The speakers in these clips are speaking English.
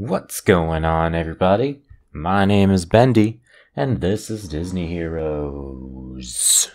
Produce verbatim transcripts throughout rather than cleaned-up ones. What's going on, everybody? My name is Bendy, and this is Disney Heroes.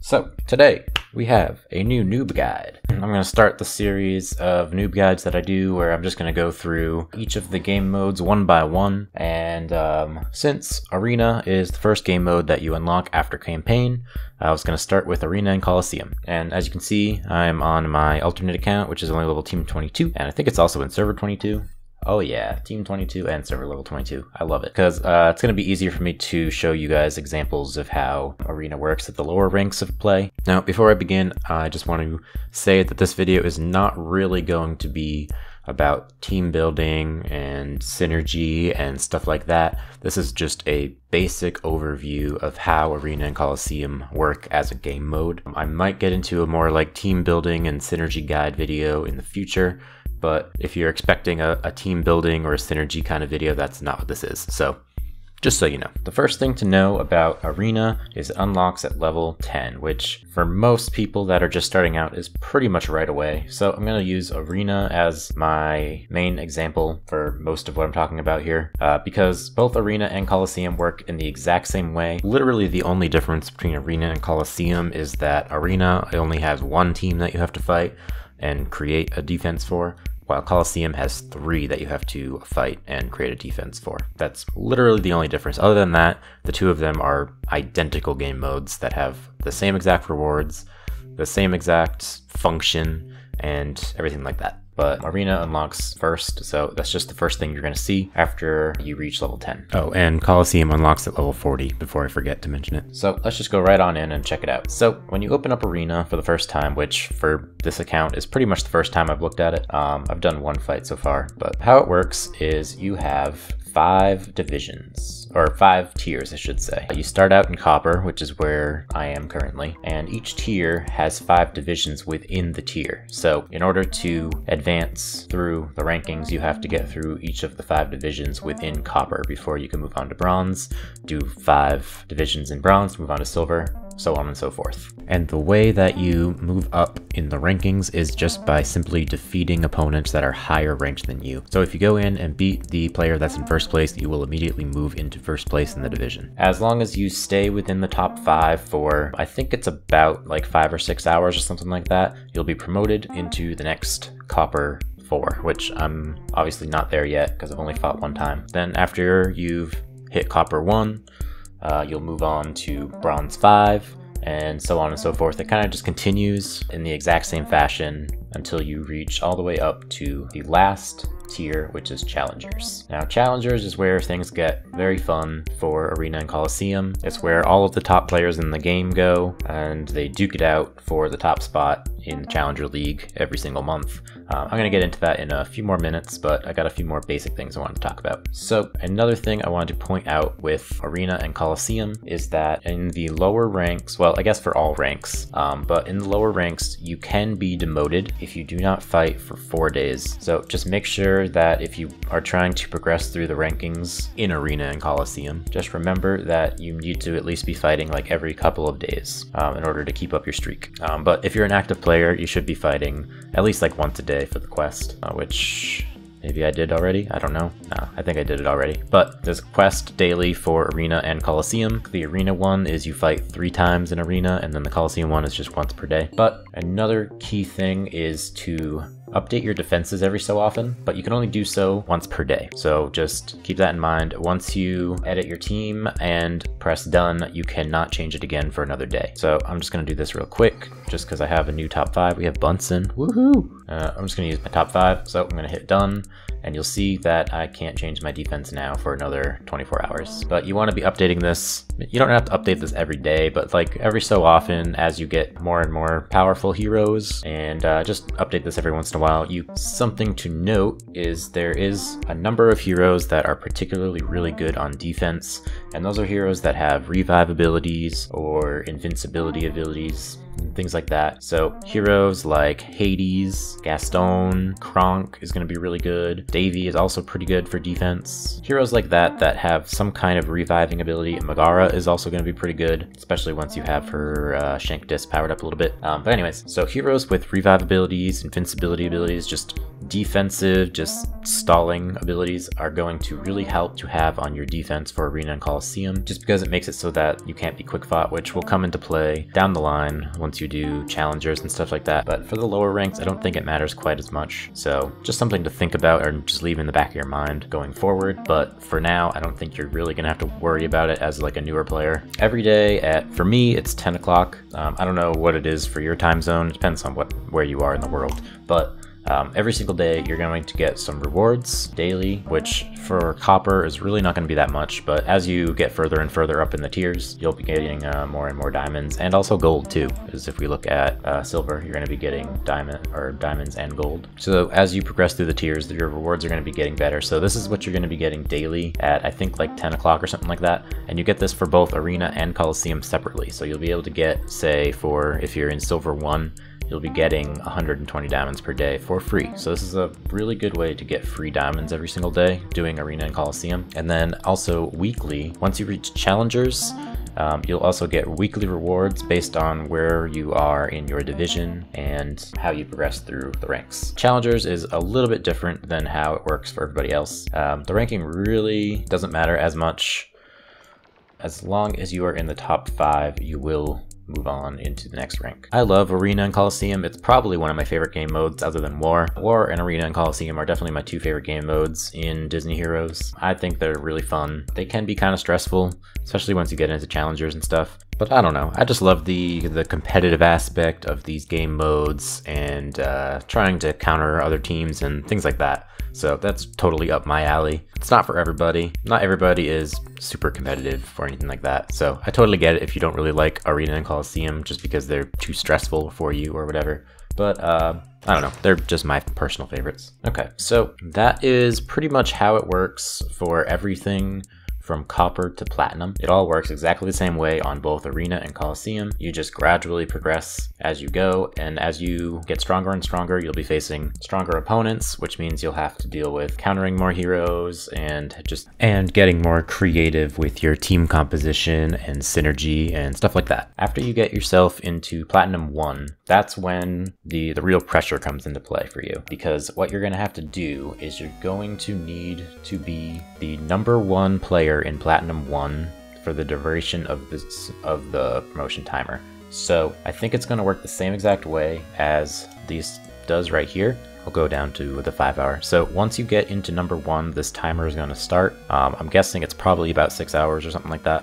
So, today, we have a new noob guide. I'm going to start the series of noob guides that I do where I'm just going to go through each of the game modes one by one. And um, since Arena is the first game mode that you unlock after campaign, I was going to start with Arena and Coliseum. And as you can see, I'm on my alternate account, which is only level team twenty-two, and I think it's also in server twenty-two. Oh yeah, team twenty-two and server level twenty-two. I love it because uh, it's going to be easier for me to show you guys examples of how Arena works at the lower ranks of play. Now, before I begin, I just want to say that this video is not really going to be about team building and synergy and stuff like that. This is just a basic overview of how Arena and Coliseum work as a game mode. I might get into a more like team building and synergy guide video in the future. But if you're expecting a, a team building or a synergy kind of video, that's not what this is. So just so you know, the first thing to know about Arena is it unlocks at level ten, which for most people that are just starting out is pretty much right away. So I'm going to use Arena as my main example for most of what I'm talking about here, uh, because both Arena and Coliseum work in the exact same way. Literally the only difference between Arena and Coliseum is that Arena only has one team that you have to fight and create a defense for, while Coliseum has three that you have to fight and create a defense for. That's literally the only difference. Other than that, the two of them are identical game modes that have the same exact rewards, the same exact function, and everything like that. But Arena unlocks first, so that's just the first thing you're going to see after you reach level ten. Oh, and Coliseum unlocks at level forty, before I forget to mention it. So let's just go right on in and check it out. So when you open up Arena for the first time, which for this account is pretty much the first time I've looked at it, um, I've done one fight so far, but how it works is you have five divisions, or five tiers I should say. You start out in Copper, which is where I am currently, and each tier has five divisions within the tier. So in order to advance through the rankings, you have to get through each of the five divisions within Copper before you can move on to Bronze, do five divisions in Bronze, move on to Silver, so on and so forth. And the way that you move up in the rankings is just by simply defeating opponents that are higher ranked than you. So if you go in and beat the player that's in first place, you will immediately move into first place in the division. As long as you stay within the top five for, I think it's about like five or six hours or something like that, you'll be promoted into the next Copper four, which I'm obviously not there yet because I've only fought one time. Then after you've hit Copper one, Uh, you'll move on to Bronze five, and so on and so forth. It kind of just continues in the exact same fashion until you reach all the way up to the last tier, which is Challengers. Now, Challengers is where things get very fun for Arena and Coliseum. It's where all of the top players in the game go, and they duke it out for the top spot in the Challenger League every single month. Um, I'm going to get into that in a few more minutes, but I got a few more basic things I wanted to talk about. So another thing I wanted to point out with Arena and Coliseum is that in the lower ranks, well, I guess for all ranks, um, but in the lower ranks, you can be demoted if you do not fight for four days. So just make sure that if you are trying to progress through the rankings in Arena and Coliseum, just remember that you need to at least be fighting like every couple of days um, in order to keep up your streak. Um, but if you're an active player, you should be fighting at least like once a day for the quest, uh, which maybe I did already, I don't know. Nah, I think I did it already. But there's a quest daily for Arena and Coliseum. The Arena one is you fight three times in Arena, and then the Coliseum one is just once per day. But another key thing is to update your defenses every so often, but you can only do so once per day. So just keep that in mind. Once you edit your team and press done, you cannot change it again for another day. So I'm just gonna do this real quick, just cause I have a new top five. We have Bunsen, woohoo! Uh, I'm just gonna use my top five. So I'm gonna hit done, and you'll see that I can't change my defense now for another twenty-four hours. But you wanna be updating this. You don't have to update this every day, but like every so often as you get more and more powerful heroes, and uh, just update this every once in a while. While you something to note is there is a number of heroes that are particularly really good on defense, and those are heroes that have revive abilities or invincibility abilities, things like that. So heroes like Hades, Gaston, Kronk is going to be really good. Davy is also pretty good for defense. Heroes like that that have some kind of reviving ability. Megara is also going to be pretty good, especially once you have her uh, shank disc powered up a little bit. Um, but anyways, so heroes with revive abilities, invincibility abilities, just defensive, just stalling abilities are going to really help to have on your defense for Arena and Coliseum, just because it makes it so that you can't be quick fought, which will come into play down the line once you do challengers and stuff like that. But for the lower ranks, I don't think it matters quite as much. So just something to think about or just leave in the back of your mind going forward. But for now, I don't think you're really gonna have to worry about it as like a newer player. Every day at, for me, it's ten o'clock. Um, I don't know what it is for your time zone. It depends on what where you are in the world, but Um, every single day you're going to get some rewards daily, which for copper is really not going to be that much, but as you get further and further up in the tiers, you'll be getting uh, more and more diamonds, and also gold too, because if we look at uh, silver, you're going to be getting diamond or diamonds and gold. So as you progress through the tiers, your rewards are going to be getting better. So this is what you're going to be getting daily at, I think, like ten o'clock or something like that, and you get this for both Arena and Coliseum separately. So you'll be able to get, say, for if you're in silver one, you'll be getting one hundred twenty diamonds per day for free. So this is a really good way to get free diamonds every single day doing Arena and Coliseum. And then also weekly, once you reach challengers, Um, you'll also get weekly rewards based on where you are in your division and how you progress through the ranks. Challengers is a little bit different than how it works for everybody else. Um, the ranking really doesn't matter as much. As long as you are in the top five, you will move on into the next rank. I love Arena and Coliseum. It's probably one of my favorite game modes other than War. War and Arena and Coliseum are definitely my two favorite game modes in Disney Heroes. I think they're really fun. They can be kind of stressful, especially once you get into challengers and stuff. But I don't know, I just love the the competitive aspect of these game modes and uh, trying to counter other teams and things like that. So that's totally up my alley. It's not for everybody. Not everybody is super competitive or anything like that. So I totally get it if you don't really like Arena and Coliseum just because they're too stressful for you or whatever. But uh, I don't know, they're just my personal favorites. Okay, so that is pretty much how it works for everything from copper to platinum. It all works exactly the same way on both Arena and Coliseum. You just gradually progress as you go, and as you get stronger and stronger, you'll be facing stronger opponents, which means you'll have to deal with countering more heroes and just and getting more creative with your team composition and synergy and stuff like that. After you get yourself into platinum one, that's when the the real pressure comes into play for you, because what you're going to have to do is you're going to need to be the number one player in platinum one for the duration of this of the promotion timer. So I think it's going to work the same exact way as this does right here. I'll go down to the five hour. So once you get into number one, this timer is going to start. um, I'm guessing it's probably about six hours or something like that,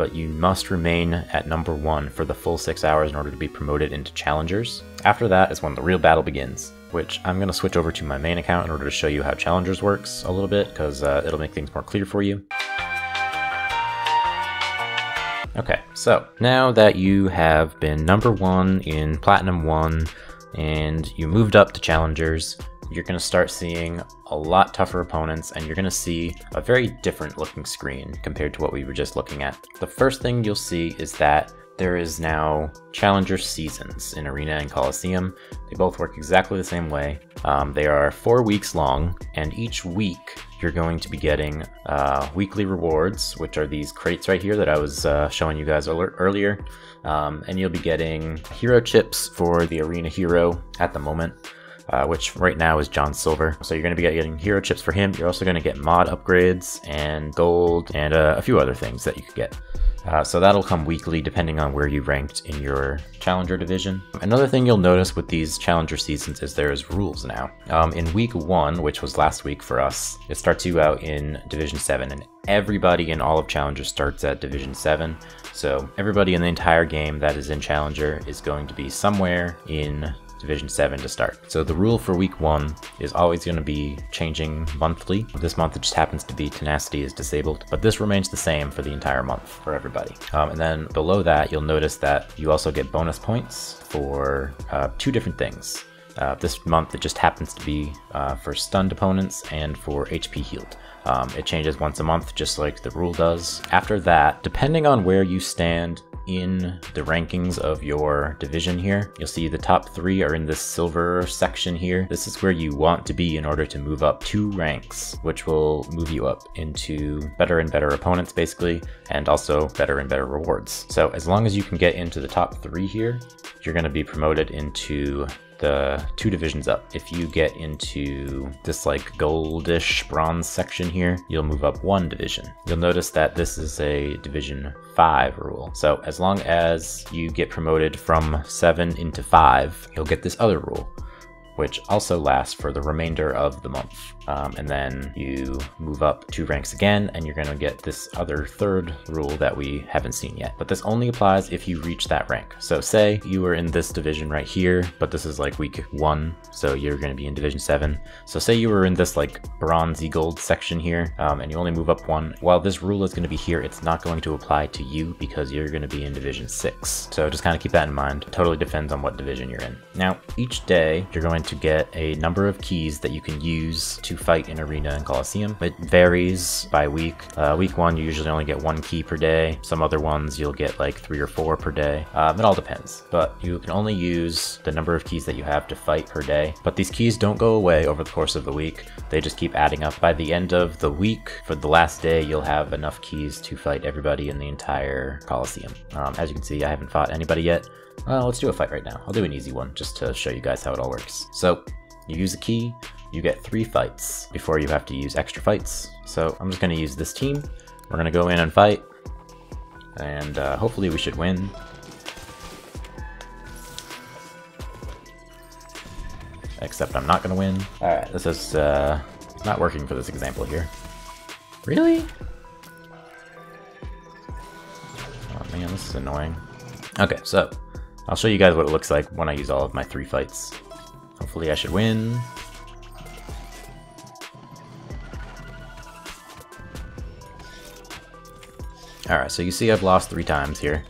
but you must remain at number one for the full six hours in order to be promoted into challengers. After that is when the real battle begins, which I'm going to switch over to my main account in order to show you how challengers works a little bit, because uh, it'll make things more clear for you. Okay, so now that you have been number one in platinum one and you moved up to challengers, you're going to start seeing a lot tougher opponents, and you're going to see a very different looking screen compared to what we were just looking at. The first thing you'll see is that there is now challenger seasons in Arena and Coliseum. They both work exactly the same way. Um, they are four weeks long, and each week you're going to be getting uh, weekly rewards, which are these crates right here that I was uh, showing you guys earlier. Um, and you'll be getting hero chips for the Arena hero at the moment, Uh, which right now is John Silver. So you're going to be getting hero chips for him. You're also going to get mod upgrades and gold and uh, a few other things that you could get. Uh, so that'll come weekly depending on where you ranked in your challenger division. Another thing you'll notice with these challenger seasons is there is rules now. Um, in week one, which was last week for us, it starts you out in division seven, and everybody in all of challenger starts at division seven. So everybody in the entire game that is in challenger is going to be somewhere in division seven to start. So the rule for week one is always going to be changing monthly. This month it just happens to be tenacity is disabled, but this remains the same for the entire month for everybody. Um, and then below that, you'll notice that you also get bonus points for uh, two different things. Uh, this month it just happens to be uh, for stunned opponents and for H P healed. Um, it changes once a month, just like the rule does. After that, depending on where you stand in the rankings of your division here, you'll see the top three are in this silver section here. This is where you want to be in order to move up two ranks, which will move you up into better and better opponents basically, and also better and better rewards. So as long as you can get into the top three here, you're going to be promoted into the two divisions up. If you get into this like goldish bronze section here, you'll move up one division. You'll notice that this is a division five rule. So as long as you get promoted from seven into five, you'll get this other rule, which also lasts for the remainder of the month. Um, and then you move up two ranks again, and you're gonna get this other third rule that we haven't seen yet. But this only applies if you reach that rank. So say you were in this division right here, but this is like week one, so you're gonna be in division seven. So say you were in this like bronzy gold section here, um, and you only move up one. While this rule is gonna be here, it's not going to apply to you because you're gonna be in division six. So just kind of keep that in mind. It totally depends on what division you're in. Now, each day you're going to to get a number of keys that you can use to fight in Arena and Coliseum. It varies by week. Uh, week one, you usually only get one key per day. Some other ones you'll get like three or four per day. Um, it all depends, but you can only use the number of keys that you have to fight per day. But these keys don't go away over the course of the week. They just keep adding up. By the end of the week, for the last day, you'll have enough keys to fight everybody in the entire Coliseum. Um, as you can see, I haven't fought anybody yet. Uh, let's do a fight right now. I'll do an easy one just to show you guys how it all works. So you use a key, you get three fights before you have to use extra fights. So I'm just going to use this team. We're going to go in and fight, and uh, hopefully we should win. Except I'm not going to win. All right, this is uh, not working for this example here. Really? Oh man, this is annoying. Okay, so I'll show you guys what it looks like when I use all of my three fights. Hopefully I should win. Alright, so you see I've lost three times here.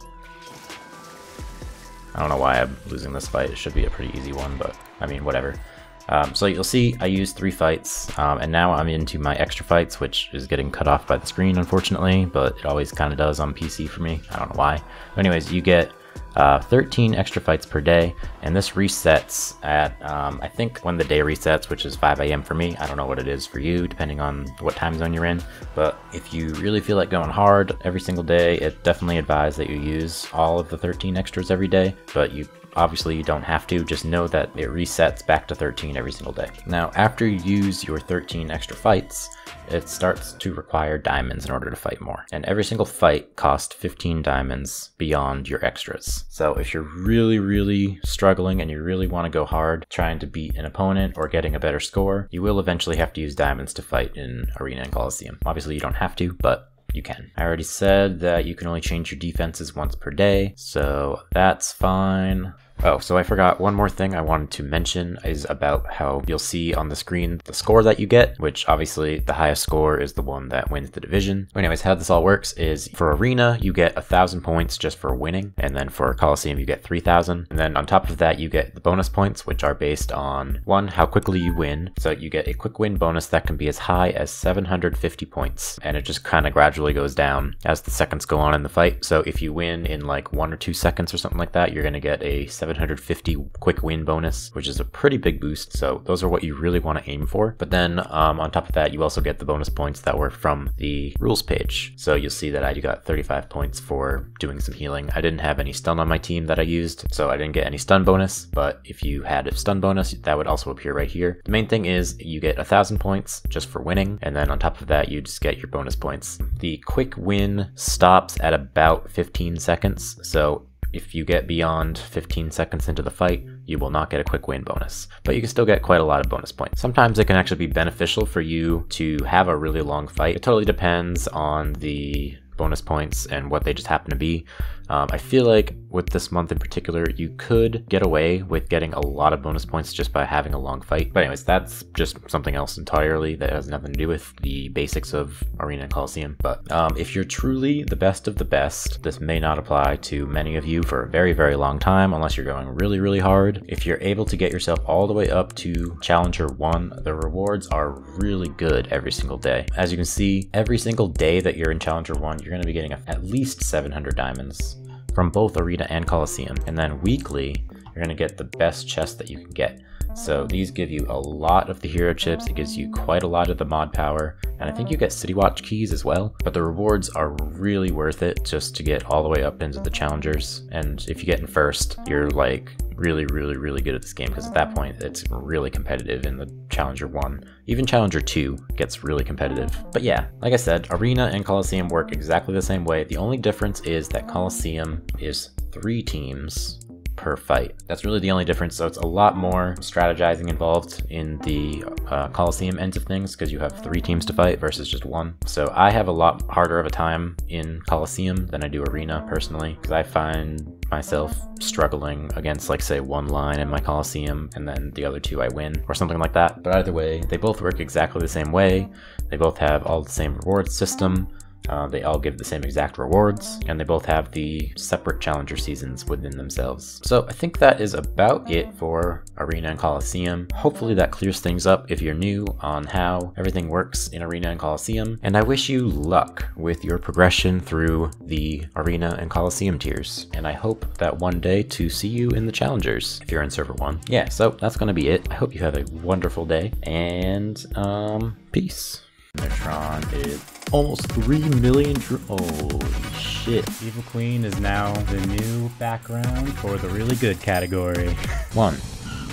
I don't know why I'm losing this fight. It should be a pretty easy one, but I mean, whatever. Um, so you'll see I used three fights, um, and now I'm into my extra fights, which is getting cut off by the screen, unfortunately, but it always kind of does on P C for me. I don't know why. But anyways, you get uh, thirteen extra fights per day, and this resets at, um, I think when the day resets, which is five A M for me. I don't know what it is for you, depending on what time zone you're in, but if you really feel like going hard every single day, it definitely advised that you use all of the thirteen extras every day, but you obviously you don't have to, just know that it resets back to thirteen every single day. Now, after you use your thirteen extra fights, it starts to require diamonds in order to fight more. And every single fight costs fifteen diamonds beyond your extras. So if you're really, really struggling and you really want to go hard trying to beat an opponent or getting a better score, you will eventually have to use diamonds to fight in Arena and Coliseum. Obviously you don't have to, but you can. I already said that you can only change your defenses once per day, so that's fine. Oh, so I forgot one more thing I wanted to mention is about how you'll see on the screen the score that you get, which obviously the highest score is the one that wins the division. But anyways, how this all works is for Arena, you get a thousand points just for winning. And then for Coliseum, you get three thousand. And then on top of that, you get the bonus points, which are based on one, how quickly you win. So you get a quick win bonus that can be as high as seven hundred fifty points. And it just kind of gradually goes down as the seconds go on in the fight. So if you win in like one or two seconds or something like that, you're going to get a seven hundred fifty quick win bonus, which is a pretty big boost. So those are what you really want to aim for. But then um, on top of that, you also get the bonus points that were from the rules page. So you'll see that I got thirty-five points for doing some healing. I didn't have any stun on my team that I used, so I didn't get any stun bonus. But if you had a stun bonus, that would also appear right here. The main thing is you get a thousand points just for winning. And then on top of that, you just get your bonus points. The quick win stops at about fifteen seconds. So if you get beyond fifteen seconds into the fight, you will not get a quick win bonus, but you can still get quite a lot of bonus points. Sometimes it can actually be beneficial for you to have a really long fight. It totally depends on the bonus points and what they just happen to be. Um, I feel like with this month in particular, you could get away with getting a lot of bonus points just by having a long fight. But anyways, that's just something else entirely that has nothing to do with the basics of Arena and Coliseum. But um, if you're truly the best of the best, this may not apply to many of you for a very, very long time, unless you're going really, really hard. If you're able to get yourself all the way up to Challenger one, the rewards are really good every single day. As you can see, every single day that you're in Challenger one, you're going to be getting at least seven hundred diamonds from both Arena and Coliseum. And then weekly, you're going to get the best chest that you can get. So these give you a lot of the hero chips, it gives you quite a lot of the mod power, and I think you get City Watch keys as well, but the rewards are really worth it just to get all the way up into the challengers, and if you get in first, you're like really, really, really good at this game, because at that point it's really competitive in the Challenger one. Even Challenger two gets really competitive. But yeah, like I said, Arena and Coliseum work exactly the same way. The only difference is that Coliseum is three teams per fight. That's really the only difference, so it's a lot more strategizing involved in the uh, Coliseum ends of things, because you have three teams to fight versus just one. So I have a lot harder of a time in Coliseum than I do Arena, personally, because I find myself struggling against, like, say, one line in my Coliseum and then the other two I win or something like that. But either way, they both work exactly the same way, they both have all the same reward system, Uh, they all give the same exact rewards, and they both have the separate challenger seasons within themselves. So I think that is about it for Arena and Coliseum. Hopefully that clears things up if you're new on how everything works in Arena and Coliseum, and I wish you luck with your progression through the Arena and Coliseum tiers, and I hope that one day to see you in the challengers if you're in server one. Yeah, so that's gonna be it. I hope you have a wonderful day, and um, peace. Megatron is almost three million. Oh shit. Evil Queen is now the new background for the really good category. One,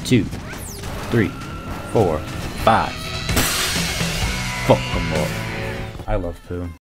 two, three, four, five. Fuck them all. I love Pooh.